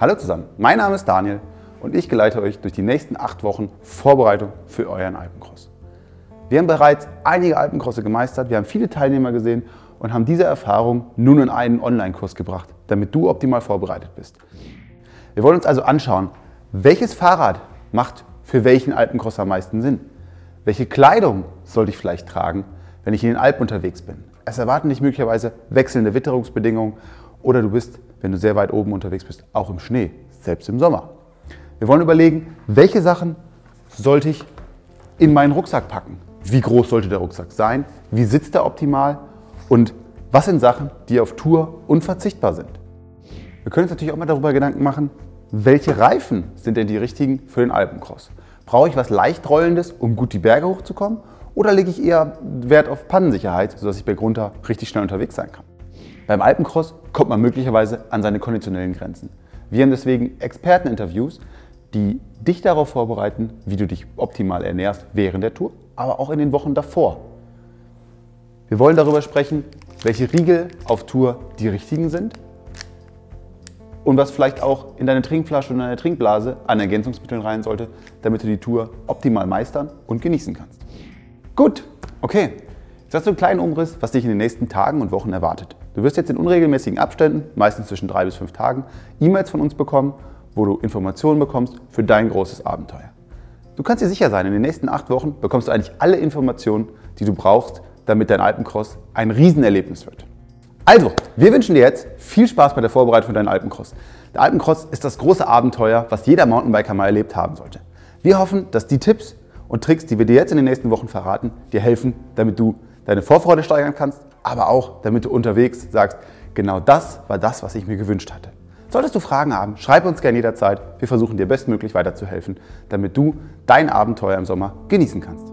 Hallo zusammen, mein Name ist Daniel und ich geleite euch durch die nächsten 8 Wochen Vorbereitung für euren Alpencross. Wir haben bereits einige Alpencrosse gemeistert, wir haben viele Teilnehmer gesehen und haben diese Erfahrung nun in einen Online-Kurs gebracht, damit du optimal vorbereitet bist. Wir wollen uns also anschauen, welches Fahrrad macht für welchen Alpencross am meisten Sinn? Welche Kleidung sollte ich vielleicht tragen, wenn ich in den Alpen unterwegs bin? Es erwarten dich möglicherweise wechselnde Witterungsbedingungen oder du bist, wenn du sehr weit oben unterwegs bist, auch im Schnee, selbst im Sommer. Wir wollen überlegen, welche Sachen sollte ich in meinen Rucksack packen? Wie groß sollte der Rucksack sein? Wie sitzt er optimal? Und was sind Sachen, die auf Tour unverzichtbar sind? Wir können uns natürlich auch mal darüber Gedanken machen, welche Reifen sind denn die richtigen für den Alpencross? Brauche ich was leicht Rollendes, um gut die Berge hochzukommen? Oder lege ich eher Wert auf Pannensicherheit, sodass ich bergunter richtig schnell unterwegs sein kann? Beim Alpencross kommt man möglicherweise an seine konditionellen Grenzen. Wir haben deswegen Experteninterviews, die dich darauf vorbereiten, wie du dich optimal ernährst während der Tour, aber auch in den Wochen davor. Wir wollen darüber sprechen, welche Riegel auf Tour die richtigen sind und was vielleicht auch in deine Trinkflasche und deine Trinkblase an Ergänzungsmitteln rein sollte, damit du die Tour optimal meistern und genießen kannst. Gut, okay. Jetzt hast du einen kleinen Umriss, was dich in den nächsten Tagen und Wochen erwartet. Du wirst jetzt in unregelmäßigen Abständen, meistens zwischen 3 bis 5 Tagen, E-Mails von uns bekommen, wo du Informationen bekommst für dein großes Abenteuer. Du kannst dir sicher sein, in den nächsten 8 Wochen bekommst du eigentlich alle Informationen, die du brauchst, damit dein Alpencross ein Riesenerlebnis wird. Also, wir wünschen dir jetzt viel Spaß bei der Vorbereitung für deinen Alpencross. Der Alpencross ist das große Abenteuer, was jeder Mountainbiker mal erlebt haben sollte. Wir hoffen, dass die Tipps und Tricks, die wir dir jetzt in den nächsten Wochen verraten, dir helfen, damit du deine Vorfreude steigern kannst, aber auch, damit du unterwegs sagst, genau das war das, was ich mir gewünscht hatte. Solltest du Fragen haben, schreib uns gerne jederzeit. Wir versuchen dir bestmöglich weiterzuhelfen, damit du dein Abenteuer im Sommer genießen kannst.